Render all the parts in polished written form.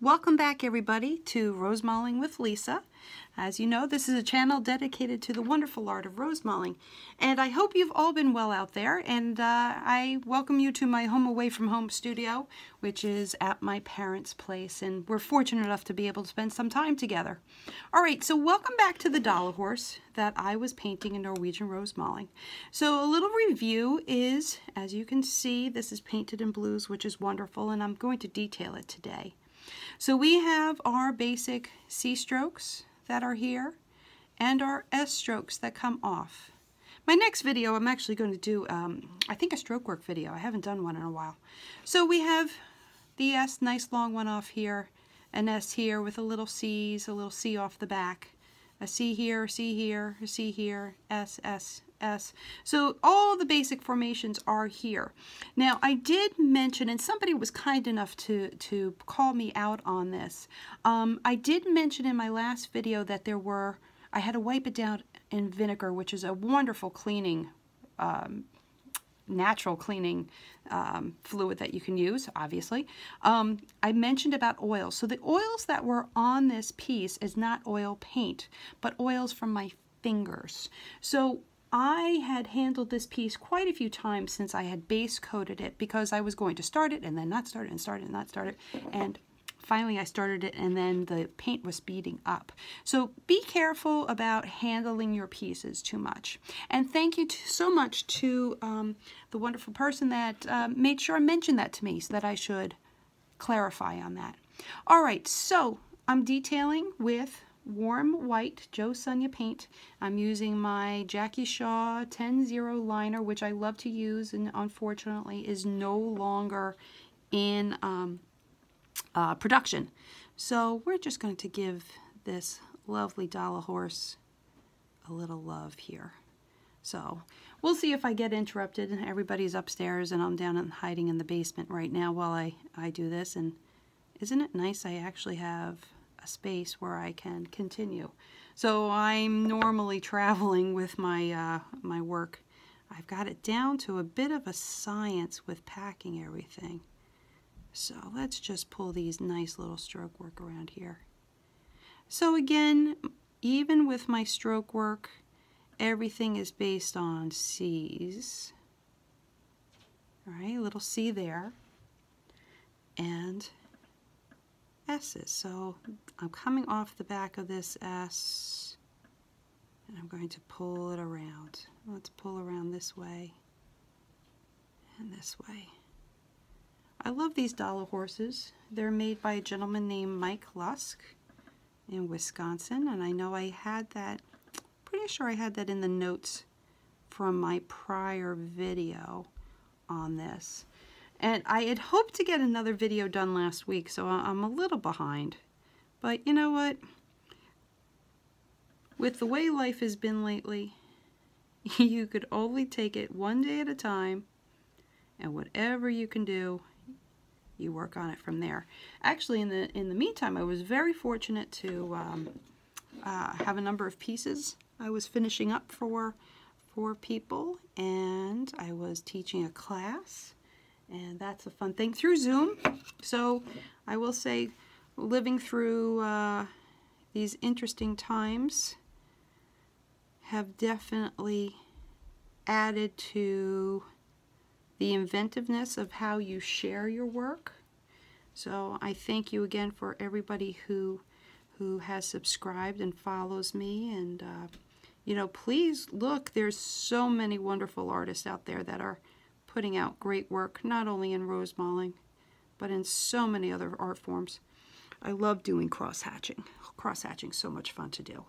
Welcome back, everybody, to Rosemaling with Lisa. As you know, this is a channel dedicated to the wonderful art of rosemaling, and I hope you've all been well out there, and I welcome you to my home away from home studio, which is at my parents' place, and we're fortunate enough to be able to spend some time together. All right, so welcome back to the Dala horse that I was painting in Norwegian Rosemaling. So a little review is, as you can see, this is painted in blues, which is wonderful, and I'm going to detail it today. So we have our basic C strokes that are here and our S strokes that come off. My next video I'm actually going to do, I think, a stroke work video. I haven't done one in a while. So we have the S, nice long one off here, an S here with a little C's, a little C off the back, a C here, a C here, a C here, S, S, S. So all the basic formations are here. Now, I did mention, and somebody was kind enough to call me out on this, I did mention in my last video that I had to wipe it down in vinegar, which is a wonderful cleaning, natural cleaning fluid that you can use, obviously. I mentioned about oils. So the oils that were on this piece is not oil paint, but oils from my fingers. So I had handled this piece quite a few times since I had base coated it, because I was going to start it and then not start it and start it and not start it, and finally I started it and then the paint was beading up. So be careful about handling your pieces too much. And thank you so much to the wonderful person that made sure I mentioned that to me, so that I should clarify on that. All right, so I'm detailing with warm white Jo Sonja paint. I'm using my Jackie Shaw 10-0 liner, which I love to use and unfortunately is no longer in production. So we're just going to give this lovely Dala horse a little love here. So we'll see if I get interrupted. Everybody's upstairs and I'm down and hiding in the basement right now while I do this. And isn't it nice I actually have a space where I can continue? So I'm normally traveling with my my work. I've got it down to a bit of a science with packing everything. So let's just pull these nice little stroke work around here. So again, even with my stroke work, everything is based on C's. All right, little C there and S's. So I'm coming off the back of this S and I'm going to pull it around. Let's pull around this way and this way. I love these Dala horses. They're made by a gentleman named Mike Lusk in Wisconsin, and I know I had that, pretty sure I had that in the notes from my prior video on this. And I had hoped to get another video done last week, so I'm a little behind. But you know what? With the way life has been lately, you could only take it one day at a time, and whatever you can do, you work on it from there. Actually, in the meantime, I was very fortunate to have a number of pieces I was finishing up for people, and I was teaching a class. And that's a fun thing, through Zoom. So I will say, living through these interesting times have definitely added to the inventiveness of how you share your work. So I thank you again for everybody who has subscribed and follows me. And you know, please look, there's so many wonderful artists out there that are putting out great work, not only in rosemaling, but in so many other art forms. I love doing cross-hatching. Cross-hatching is so much fun to do.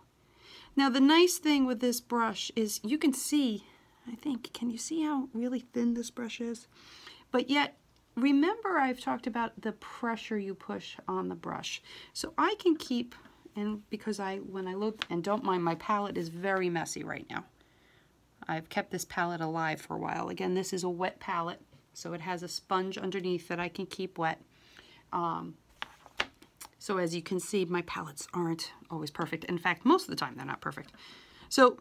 Now, the nice thing with this brush is you can see, I think, can you see how really thin this brush is? But yet, remember I've talked about the pressure you push on the brush. So I can keep, and because when I load, and don't mind, my palette is very messy right now. I've kept this palette alive for a while. Again, this is a wet palette, so it has a sponge underneath that I can keep wet. So as you can see, my palettes aren't always perfect. In fact, most of the time they're not perfect. So,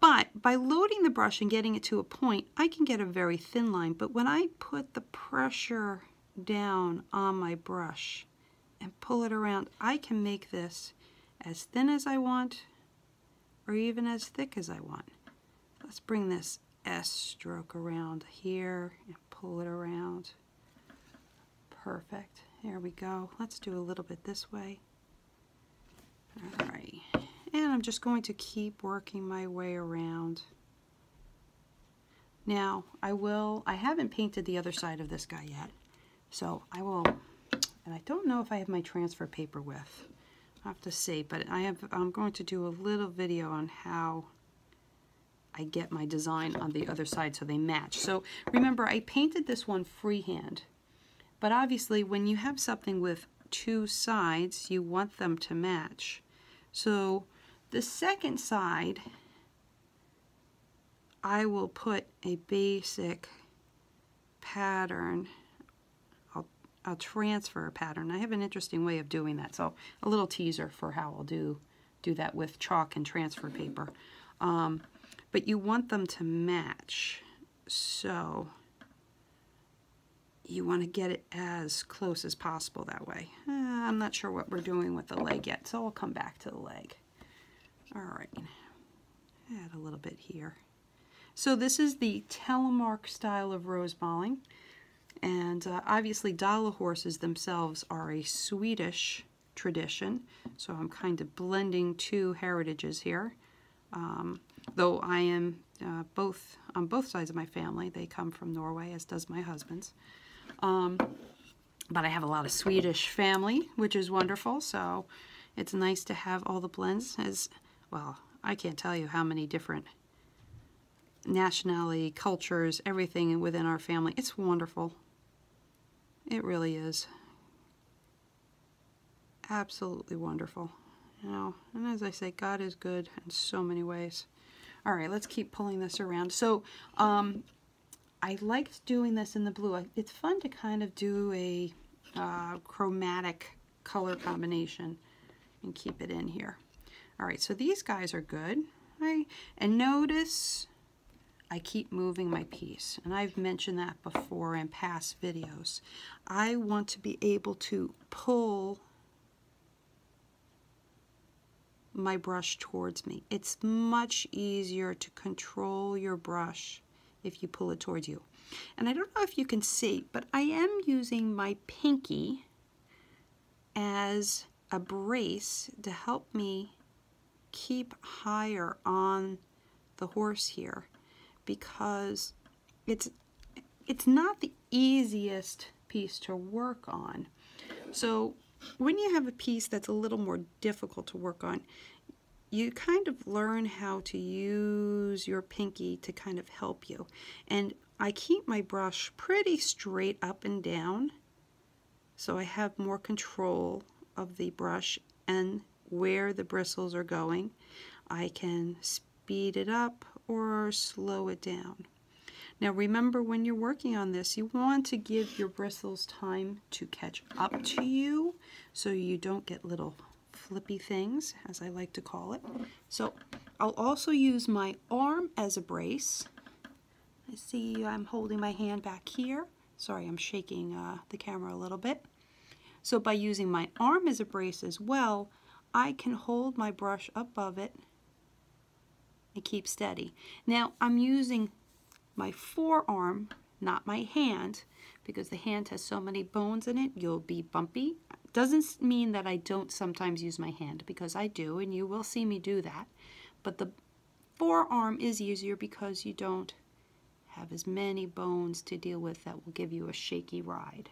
but by loading the brush and getting it to a point, I can get a very thin line. But when I put the pressure down on my brush, and pull it around. I can make this as thin as I want or even as thick as I want. Let's bring this S stroke around here and pull it around. Perfect. There we go. Let's do a little bit this way. All right. And I'm just going to keep working my way around. Now, I haven't painted the other side of this guy yet. So I will, and I don't know if I have my transfer paper with. I'll have to see, but I'm going to do a little video on how I get my design on the other side so they match. So remember, I painted this one freehand, but obviously when you have something with two sides, you want them to match. So the second side, I will put a basic pattern. I'll transfer a pattern. I have an interesting way of doing that, so a little teaser for how I'll do that with chalk and transfer paper. But you want them to match, so you want to get it as close as possible that way. I'm not sure what we're doing with the leg yet, so I'll come back to the leg. All right, add a little bit here. So this is the Telemark style of Rosemaling. And obviously Dala horses themselves are a Swedish tradition, so I'm kind of blending two heritages here. Though I am on both sides of my family, they come from Norway, as does my husband's. But I have a lot of Swedish family, which is wonderful, so it's nice to have all the blends. Well, I can't tell you how many different nationality, cultures, everything within our family. It's wonderful. It really is. Absolutely wonderful. You know, and as I say, God is good in so many ways. All right, let's keep pulling this around. So I liked doing this in the blue. It's fun to kind of do a chromatic color combination and keep it in here. All right, so these guys are good. Right? And notice I keep moving my piece, and I've mentioned that before in past videos. I want to be able to pull my brush towards me. It's much easier to control your brush if you pull it towards you. And I don't know if you can see, but I am using my pinky as a brace to help me keep higher on the horse here, because it's not the easiest piece to work on. So when you have a piece that's a little more difficult to work on, you kind of learn how to use your pinky to kind of help you. And I keep my brush pretty straight up and down, so I have more control of the brush and where the bristles are going. I can speed it up or slow it down. Now remember, when you're working on this, you want to give your bristles time to catch up to you so you don't get little flippy things, as I like to call it. So I'll also use my arm as a brace. I see I'm holding my hand back here. Sorry, I'm shaking the camera a little bit. So by using my arm as a brace as well, I can hold my brush above it and keep steady. Now I'm using my forearm, not my hand, because the hand has so many bones in it, you'll be bumpy. Doesn't mean that I don't sometimes use my hand, because I do, and you will see me do that. But the forearm is easier because you don't have as many bones to deal with that will give you a shaky ride.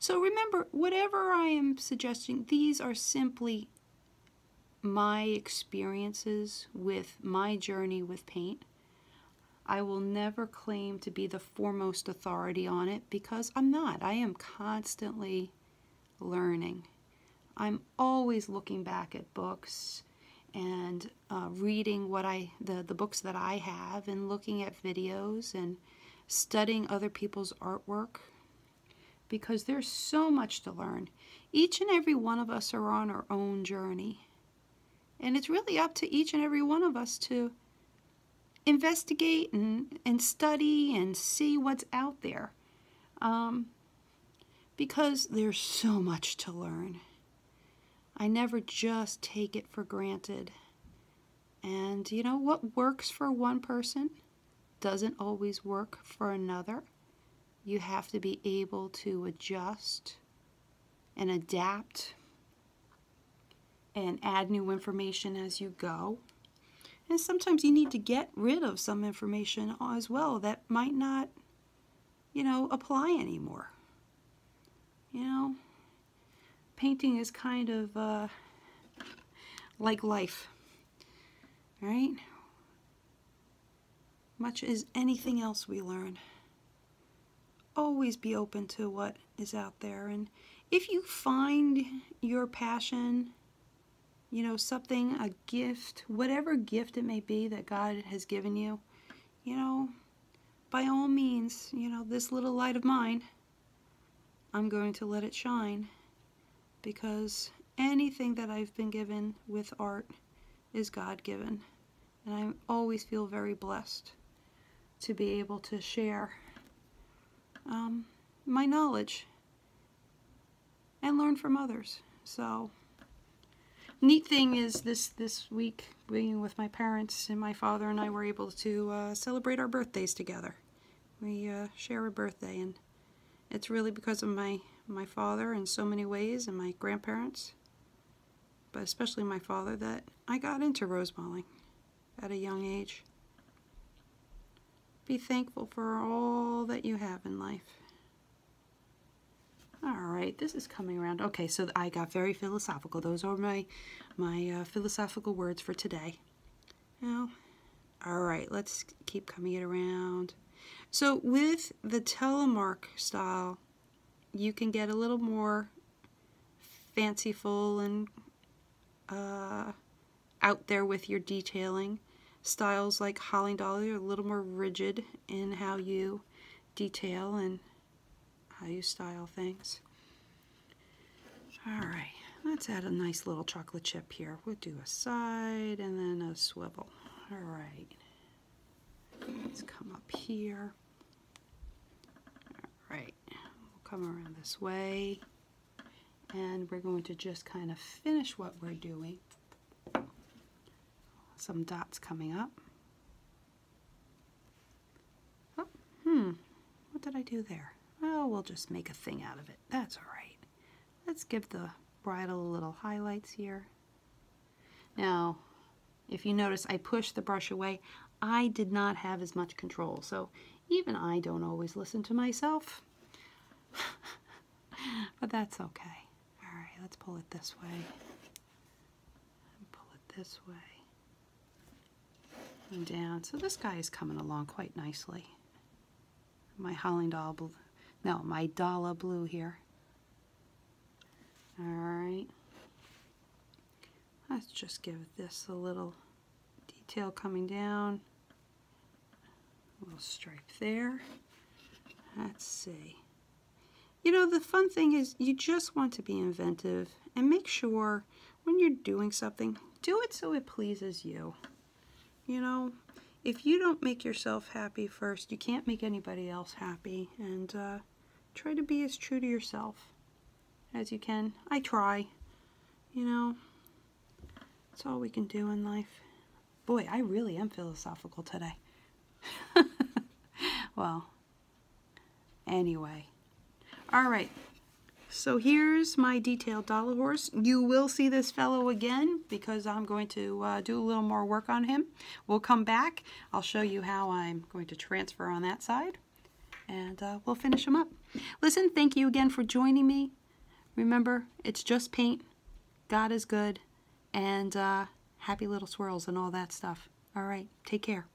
So remember, whatever I am suggesting, these are simply my experiences with my journey with paint. I will never claim to be the foremost authority on it, because I'm not. I am constantly learning. I'm always looking back at books and reading the books that I have, and looking at videos and studying other people's artwork, because there's so much to learn. Each and every one of us are on our own journey. And it's really up to each and every one of us to investigate and study and see what's out there. because there's so much to learn. I never just take it for granted. And you know, what works for one person doesn't always work for another. You have to be able to adjust and adapt and add new information as you go. And sometimes you need to get rid of some information as well that might not, you know, apply anymore. You know, painting is kind of like life, right? Much as anything else we learn. Always be open to what is out there. And if you find your passion, you know, something, a gift, whatever gift it may be that God has given you, you know, by all means, you know, this little light of mine, I'm going to let it shine, because anything that I've been given with art is God-given, and I always feel very blessed to be able to share my knowledge and learn from others. So, neat thing is this week, being with my parents, and my father and I were able to celebrate our birthdays together. We share a birthday, and it's really because of my father in so many ways, and my grandparents, but especially my father, that I got into rosemaling at a young age. Be thankful for all that you have in life. All right, this is coming around. Okay, so I got very philosophical. Those are my philosophical words for today. Now, all right, let's keep coming it around. So with the Telemark style, you can get a little more fanciful and out there with your detailing. Styles like Hallingdal are a little more rigid in how you detail and how you style things. All right, let's add a nice little chocolate chip here. We'll do a side and then a swivel. All right, let's come up here. All right, we'll come around this way, and we're going to just kind of finish what we're doing. Some dots coming up. Oh, what did I do there? Oh, we'll just make a thing out of it. That's all right. Let's give the bridle a little highlights here. Now, if you notice, I pushed the brush away. I did not have as much control, so even I don't always listen to myself. But that's okay. All right, let's pull it this way. And pull it this way. And down. So this guy is coming along quite nicely. My Hallingdal blue. No, my Dala blue here. All right. Let's just give this a little detail coming down. A little stripe there. Let's see. You know, the fun thing is you just want to be inventive and make sure when you're doing something, do it so it pleases you. You know, if you don't make yourself happy first, you can't make anybody else happy. And try to be as true to yourself as you can. I try, you know. That's all we can do in life. Boy, I really am philosophical today. Well, anyway. All right. So here's my detailed Dala horse. You will see this fellow again because I'm going to do a little more work on him. We'll come back. I'll show you how I'm going to transfer on that side, and we'll finish him up. Listen, thank you again for joining me. Remember, it's just paint. God is good, and happy little swirls and all that stuff. All right, take care.